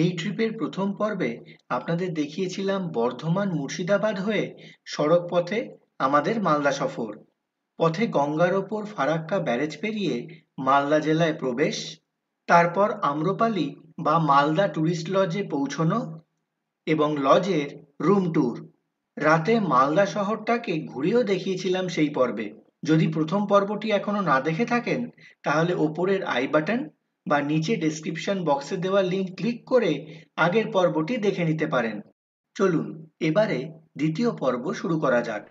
এই ট্রিপের প্রথম পর্বে আপনাদের দেখিয়েছিলাম বর্ধমান মুর্শিদাবাদ হয়ে সড়ক পথে আমাদের মালদা সফর। পথে গঙ্গার ওপর ফারাক্কা ব্যারেজ পেরিয়ে মালদা জেলায় প্রবেশ, তারপর আম্রপালি বা মালদা ট্যুরিস্ট লজে পৌঁছানো এবং লজের রুম ট্যুর। রাতে মালদা শহরটাকে ঘুরেও দেখিয়েছিলাম সেই পর্বে। যদি প্রথম পর্বটি এখনো না দেখে থাকেন তাহলে ওপরের আই বাটন বা নিচে ডেসক্রিপশন বক্সে দেওয়া লিঙ্ক ক্লিক করে আগের পর্বটি দেখে নিতে পারেন। চলুন এবারে দ্বিতীয় পর্ব শুরু করা যাক।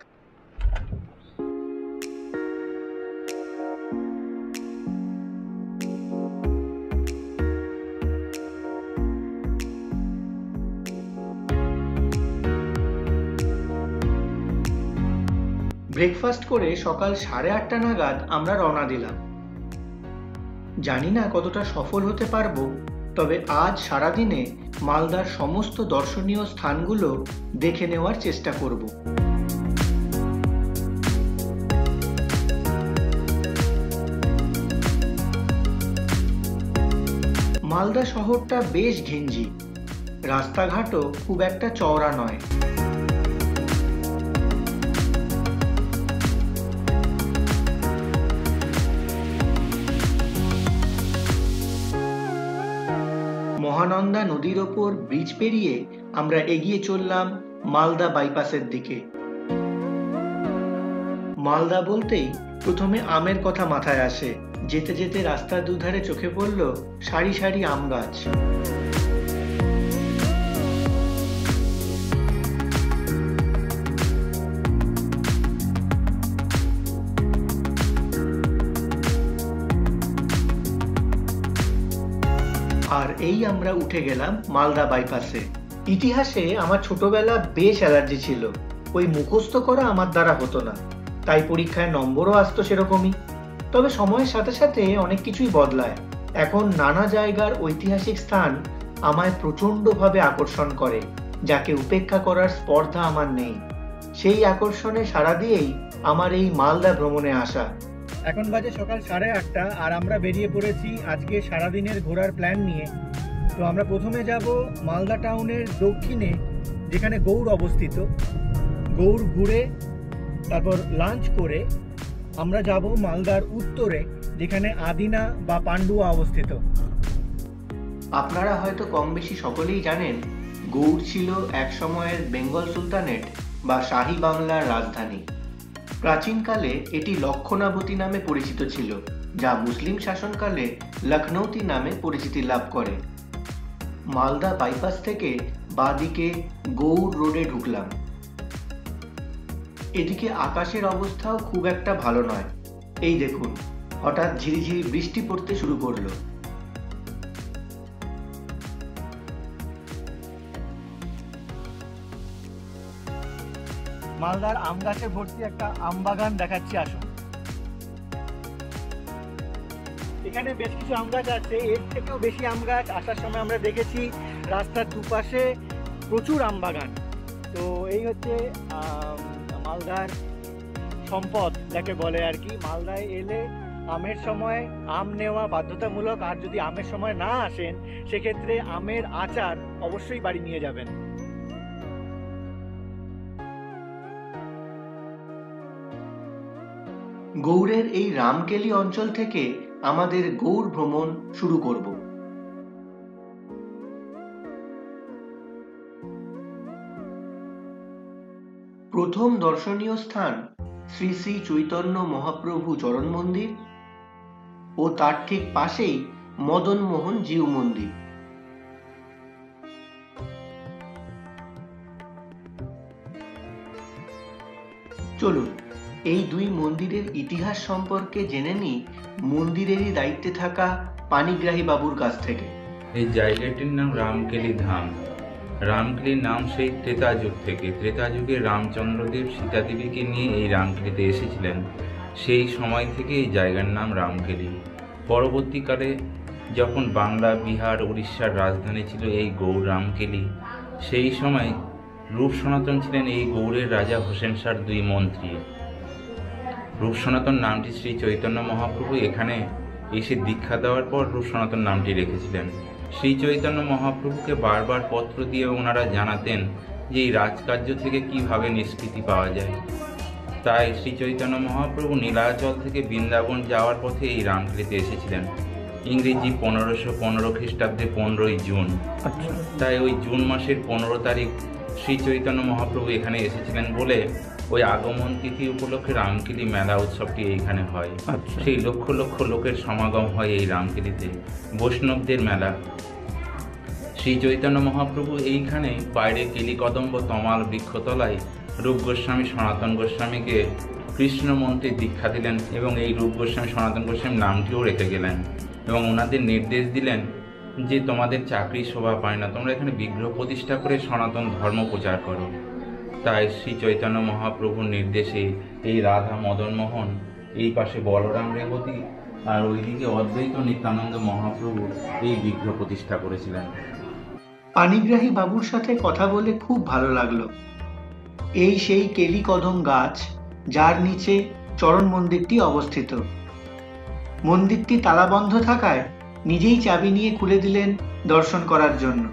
ব্রেকফাস্ট করে সকাল 8:30 নাগাদ আমরা রওনা দিলাম। জানি না কতটা সফল হতে পারবো, তবে আজ সারাদিনে মালদার সমস্ত দর্শনীয় স্থানগুলো দেখে নেওয়ার চেষ্টা করব। মালদা শহরটা বেশ ঘিঞ্জি, রাস্তাঘাটও খুব একটা চওড়া নয়। মহানন্দা নদীর ওপর ব্রিজ পেরিয়ে আমরা এগিয়ে চললাম মালদা বাইপাসের দিকে। মালদা বলতেই প্রথমে আমের কথা মাথায় আসে। যেতে যেতে রাস্তার দুধারে চোখে পড়ল সারি সারি আম গাছ। আর এই আমরা উঠে গেলাম মালদা বাইপাসে। ইতিহাসে আমার ছোটবেলা বেশ অ্যালার্জি ছিল, ওই মুখস্থ করা আমার দ্বারা হতো না, তাই পরীক্ষায় নম্বরও আসতো সেরকমই। তবে সময়ের সাথে সাথে অনেক কিছুই বদলায়। এখন নানা জায়গার ঐতিহাসিক স্থান আমায় প্রচণ্ডভাবে আকর্ষণ করে, যাকে উপেক্ষা করার স্পর্ধা আমার নেই। সেই আকর্ষণে সাড়া দিয়েই আমার এই মালদা ভ্রমণে আসা। এখন বাজে সকাল 8:30 আর আমরা বেরিয়ে পড়েছি আজকে সারাদিনের ঘোরার প্ল্যান নিয়ে। তো আমরা প্রথমে যাব মালদা টাউনের দক্ষিণে, যেখানে গৌর অবস্থিত। গৌর ঘুরে তারপর লাঞ্চ করে আমরা যাব মালদার উত্তরে, যেখানে আদিনা বা পান্ডুয়া অবস্থিত। আপনারা হয়তো কম বেশি সকলেই জানেন, গৌর ছিল এক সময়ের বেঙ্গল সুলতানেট বা শাহী বাংলার রাজধানী। প্রাচীনকালে এটি লক্ষণাবতী নামে পরিচিত ছিল, যা মুসলিম শাসনকালে লখনৌতি নামে পরিচিতি লাভ করে। মালদা বাইপাস থেকে বাঁদিকে গৌর রোডে ঢুকলাম। এদিকে আকাশের অবস্থাও খুব একটা ভালো নয়। এই দেখুন, হঠাৎ ঝিরিঝিরি বৃষ্টি পড়তে শুরু করলো। মালদার আম গাছে ভর্তি একটা আম বাগান দেখাচ্ছি, আসুন। এখানে বেশ কিছু আম গাছ আছে, এর থেকেও বেশি আম গাছ। আসার সময় আমরা দেখেছি রাস্তার দুপাশে প্রচুর আম বাগান। তো এই হচ্ছে মালদার সম্পদ, যাকে বলে আর কি। মালদায় এলে আমের সময় আম নেওয়া বাধ্যতামূলক, আর যদি আমের সময় না আসেন সেক্ষেত্রে আমের আচার অবশ্যই বাড়ি নিয়ে যাবেন। গৌড়ের এই রামকেলি অঞ্চল থেকে আমাদের গৌর ভ্রমণ শুরু করব। প্রথম দর্শনীয় স্থান শ্রী শ্রী চৈতন্য মহাপ্রভু চরণ মন্দির ও তার ঠিক পাশেই মদন মোহন জিউ মন্দির। চলুন এই দুই মন্দিরের ইতিহাস সম্পর্কে জেনে নি মন্দিরেরই দায়িত্বে থাকা পানিগ্রাহী বাবুর কাছ থেকে। এই জায়গাটির নাম রামকেলি ধাম। রামকেলির নাম সেই ত্রেতা যুগ থেকে। ত্রেতা যুগে রামচন্দ্রদেব সীতা দেবীকে নিয়ে এই রামকেলিতে এসেছিলেন। সেই সময় থেকে এই জায়গার নাম রামকেলি। পরবর্তীকালে যখন বাংলা, বিহার, উড়িষ্যার রাজধানী ছিল এই গৌর রামকেলি, সেই সময় রূপ সনাতন ছিলেন এই গৌড়ের রাজা হোসেন শাহর দুই মন্ত্রী। রূপ সনাতন নামটি শ্রী চৈতন্য মহাপ্রভু এখানে এসে দীক্ষা দেওয়ার পর রূপ সনাতন নামটি রেখেছিলেন। श्री चैतन्य महाप्रभु के बार बार पत्र दिए ओनारा जानातें जे राजकार्य थेके किभाबे निष्कृति पावा जाए। ताई श्री चैतन्य महाप्रभु नीलाचल थेके बृंदावन जावार पथे एई रामकेलिते एसेछिलेन। इंग्रेजी 1515 ख्रिस्टाब्दे 15 जून, ताई ओई जून मासेर 15 तारीख श्री चैतन्य महाप्रभु एखाने एसेछिलेन बोले ওই আগমন তিথি উপলক্ষে রামকেলি মেলা উৎসবটি এইখানে হয়। সেই লক্ষ লক্ষ লোকের সমাগম হয় এই রামকেলিতে, বৈষ্ণবদের মেলা। শ্রী চৈতন্য মহাপ্রভু এইখানে বাইরে কেলি কদম্ব তমাল বৃক্ষতলায় রূপ গোস্বামী সনাতন গোস্বামীকে কৃষ্ণ মন্ত্রে দীক্ষা দিলেন এবং এই রূপ গোস্বামী সনাতন গোস্বামীর নামটিও রেখে গেলেন এবং ওনাদের নির্দেশ দিলেন যে তোমাদের চাকরি শোভা পায় না, তোমরা এখানে বিগ্রহ প্রতিষ্ঠা করে সনাতন ধর্ম প্রচার করো। তাই শ্রী চৈতন্য মহাপ্রভুর নির্দেশে এই রাধা মদন মোহন, এই পাশে বলরাম রেবতী আর ওইদিকে অদ্বৈত নিত্যানন্দ মহাপ্রভু এই বিগ্রহ প্রতিষ্ঠা করেছিলেন। পানিগ্রাহী বাবুর সাথে কথা বলে খুব ভালো লাগলো। এই সেই কেলি কদম গাছ যার নিচে চরণ মন্দিরটি অবস্থিত। মন্দিরটি তালাবন্ধ থাকায় নিজেই চাবি নিয়ে খুলে দিলেন দর্শন করার জন্য।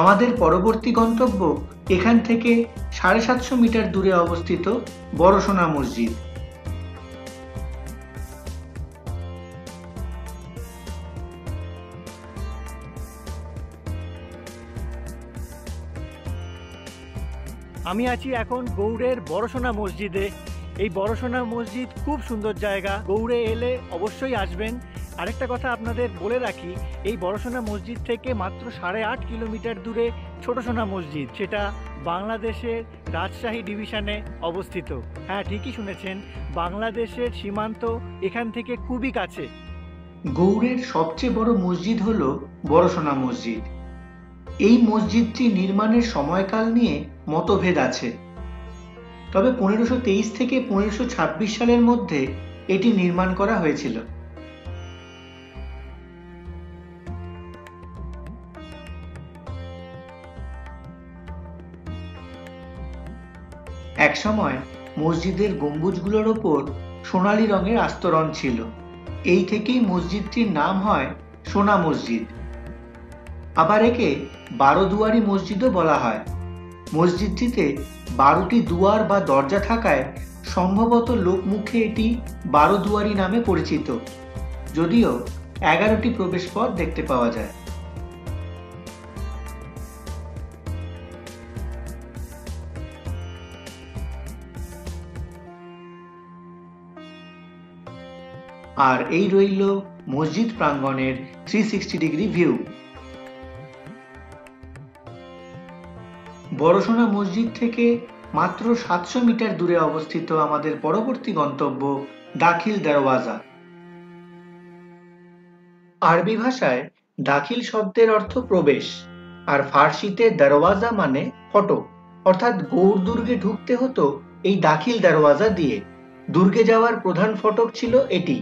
আমাদের পরবর্তী গন্তব্য এখান থেকে 750 মিটার দূরে অবস্থিত বড় সোনা মসজিদ। আমি আছি এখন গৌড়ের বড় সোনা মসজিদে। এই বড় সোনা মসজিদ খুব সুন্দর জায়গা, গৌড়ে এলে অবশ্যই আসবেন। আরেকটা কথা আপনাদের বলে রাখি, এই বড় সোনা মসজিদ থেকে মাত্র 8.5 কিলোমিটার দূরে ছোট সোনা মসজিদ, সেটা বাংলাদেশের রাজশাহী ডিভিশনে অবস্থিত। হ্যাঁ, ঠিকই শুনেছেন, বাংলাদেশের সীমান্ত এখান থেকে খুবই কাছে। গৌড়ের সবচেয়ে বড় মসজিদ হলো বড় সোনা মসজিদ। এই মসজিদটি নির্মাণের সময়কাল নিয়ে মতভেদ আছে, তবে 1523 থেকে 1526 সালের মধ্যে এটি নির্মাণ করা হয়েছিল। এক সময় মসজিদের গম্বুজগুলোর ওপর সোনালী রঙের আস্তরণ ছিল, এই থেকেই মসজিদটির নাম হয় সোনা মসজিদ। আবার একে 12 দুয়ারি মসজিদও বলা হয়। মসজিদটিতে 12টি দুয়ার বা দরজা থাকায় সম্ভবত লোকমুখে এটি 12 দুয়ারি নামে পরিচিত, যদিও 11টি প্রবেশপথ দেখতে পাওয়া যায়। আর এই রইল মসজিদ প্রাঙ্গণের 360 ডিগ্রি ভিউ। বড় সোনা মসজিদ থেকে মাত্র 700 মিটার দূরে অবস্থিত আমাদের পরবর্তী গন্তব্য দাখিল দরওয়াজা। আরবি ভাষায় দাখিল শব্দের অর্থ প্রবেশ, আর ফার্সিতে দরওয়াজা মানে ফটক, অর্থাৎ গৌড় দুর্গে ঢুকতে হতো এই দাখিল দরওয়াজা দিয়ে। দুর্গে যাওয়ার প্রধান ফটক ছিল এটি।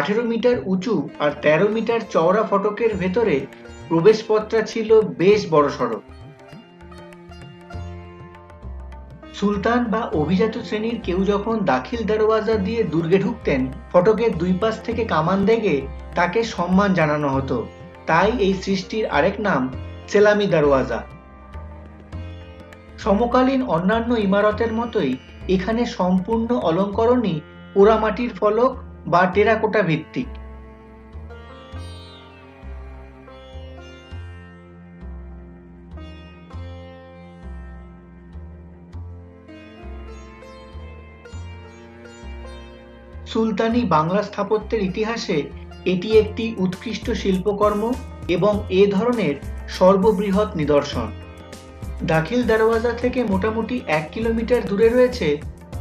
18 মিটার উঁচু আর 13 মিটার চওড়া ফটকের ভেতরে প্রবেশপথটা ছিল বেশ বড়সড়। সুলতান বা অভিজাত শ্রেণীর কেউ যখন দাখিল দরওয়াজা দিয়ে দুর্গে ঢুকতেন, ফটকের দুই পাশ থেকে কামান দেগে তাকে সম্মান জানানো হতো। তাই এই সৃষ্টির আরেক নাম সেলামি দরওয়াজা। সমকালীন অন্যান্য ইমারতের মতোই এখানে সম্পূর্ণ অলঙ্করণই পোড়ামাটির ফলক বা টেরাকোটা ভিত্তিক। সুলতানি বাংলা স্থাপত্যের ইতিহাসে এটি একটি উৎকৃষ্ট শিল্পকর্ম এবং এ ধরনের সর্ববৃহৎ নিদর্শন। দাখিল দরওয়াজা থেকে মোটামুটি 1 কিলোমিটার দূরে রয়েছে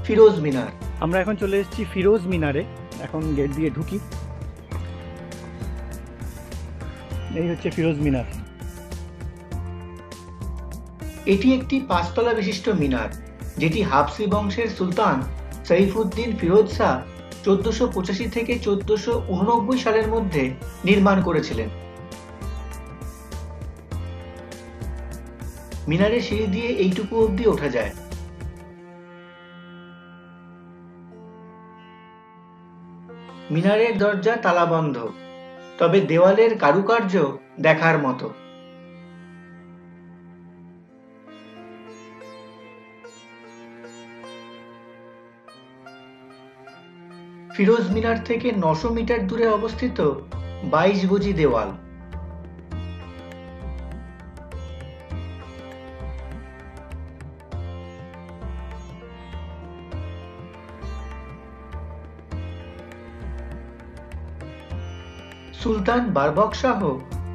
ফিরোজ মিনার। আমরা এখন চলে এসেছি ফিরোজ মিনারে। এখন গেট দিয়ে ঢুকি। এই হচ্ছে ফিরোজ মিনার। এটি একটি 5 তলা বিশিষ্ট মিনার, যেটি হাবসি বংশের সুলতান সাইফুদ্দিন ফিরোজ শাহ 1485 থেকে 1489 সালের মধ্যে নির্মাণ করেছিলেন। মিনারের সিঁড়ি দিয়ে এইটুকু অবধি ওঠা যায়। মিনারের দরজা তালাবন্ধ, তবে দেওয়ালের কারুকার্য দেখার মতো। ফিরোজ মিনার থেকে ৯০০ মিটার দূরে অবস্থিত বাইজ গজি দেওয়াল। সুলতান বারবক শাহ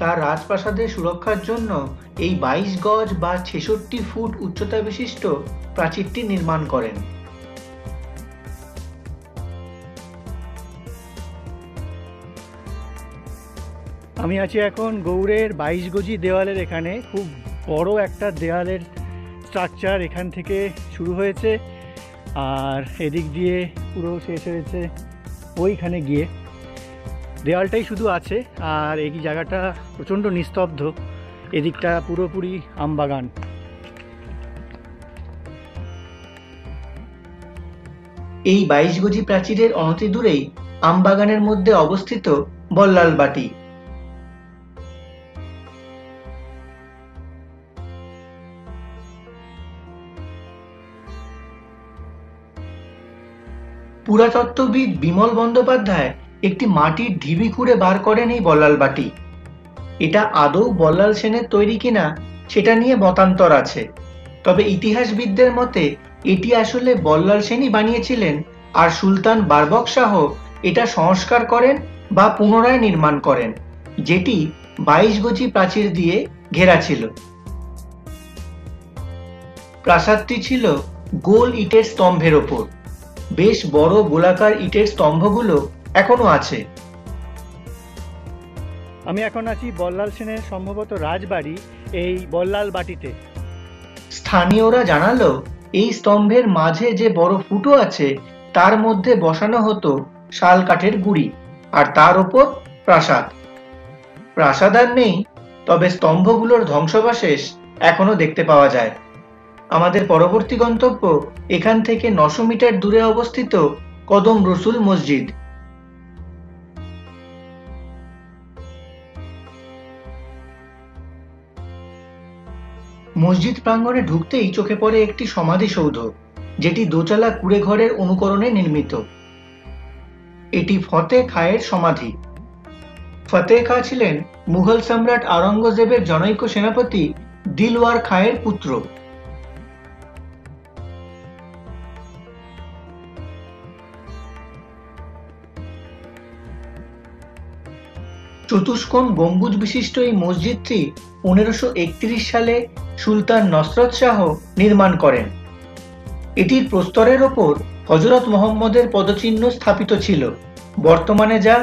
তার রাজপ্রাসাদের সুরক্ষার জন্য এই ২২ গজ বা ৬৬ ফুট উচ্চতা বিশিষ্ট প্রাচীরটি নির্মাণ করেন। আমি আছি এখন গৌড়ের ২২ গজি দেওয়ালের এখানে। খুব বড় একটা দেওয়ালের স্ট্রাকচার এখান থেকে শুরু হয়েছে আর এদিক দিয়ে পুরো শেষ হয়েছে ওইখানে গিয়ে। দেওয়ালটাই শুধু আছে আর এই জায়গাটা প্রচণ্ড নিস্তব্ধ, এদিকটা পুরোপুরি আমবাগান। এই ২২ গজি প্রাচীরের অনতি দূরেই আমবাগানের মধ্যে অবস্থিত বল্লাল বাটি। পুরাতত্ত্ববিদ বিমল বন্দ্যোপাধ্যায় একটি মাটির ঢিবি খুঁড়ে বার করেন এই বল্লাল বাটি। এটা আদৌ বল্লাল সেনের তৈরি কিনা সেটা নিয়ে মতান্তর আছে, তবে ইতিহাসবিদদের মতে এটি আসলে বল্লাল সেনই বানিয়েছিলেন আর সুলতান বারবক শাহ এটা সংস্কার করেন বা পুনরায় নির্মাণ করেন, যেটি ২২ গজি প্রাচীর দিয়ে ঘেরা ছিল। প্রাসাদটি ছিল গোল ইটের স্তম্ভের ওপর। বেশ বড় গোলাকার ইটের স্তম্ভগুলো এখনো আছে। আমি এখন আছি বল্লাল সেনের সম্ভবত রাজবাড়ি এই বল্লাল বাটিতে। স্থানীয়রা জানালো এই স্তম্ভের মাঝে যে বড় ফুটো আছে তার মধ্যে বসানো হতো শাল কাঠের গুড়ি আর তার ওপর প্রাসাদ। প্রাসাদ আর নেই, তবে স্তম্ভগুলোর ধ্বংসাবশেষ এখনো দেখতে পাওয়া যায়। আমাদের পরবর্তী গন্তব্য এখান থেকে ৯০০ মিটার দূরে অবস্থিত কদম রসুল মসজিদ। মসজিদ প্রাঙ্গণে ঢুকতেই চোখে পড়ে একটি সমাধিসৌধ, যেটি দোচালা কুড়ে ঘরের অনুকরণে নির্মিত। এটি ফতেহ খায়ের সমাধি। ফতেহ খা ছিলেন মুঘল সম্রাট আওরঙ্গজেবের জনৈক সেনাপতি দিলওয়ার খায়ের পুত্র। চতুষ্কোণ গম্বুজ বিশিষ্ট এই মসজিদটি ১৫৩১ সালে সুলতান নসরত শাহ নির্মাণ করেন। এটির প্রস্তরের ওপর হযরত মুহাম্মদের পদচিহ্ন স্থাপিত ছিল, বর্তমানে যা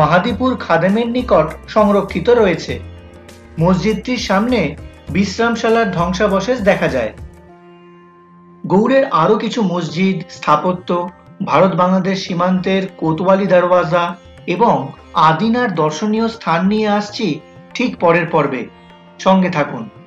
মাহদিপুর খাদেমের নিকট সংরক্ষিত রয়েছে। মসজিদটির সামনে বিশ্রামশালার ধ্বংসাবশেষ দেখা যায়। গৌড়ের আরও কিছু মসজিদ স্থাপত্য ভারত বাংলাদেশ সীমান্তের কোতোয়ালি দরওয়াজা এবং আদিনার দর্শনীয় স্থান নিয়ে আসছি ঠিক পরের পর্বে। সঙ্গে থাকুন।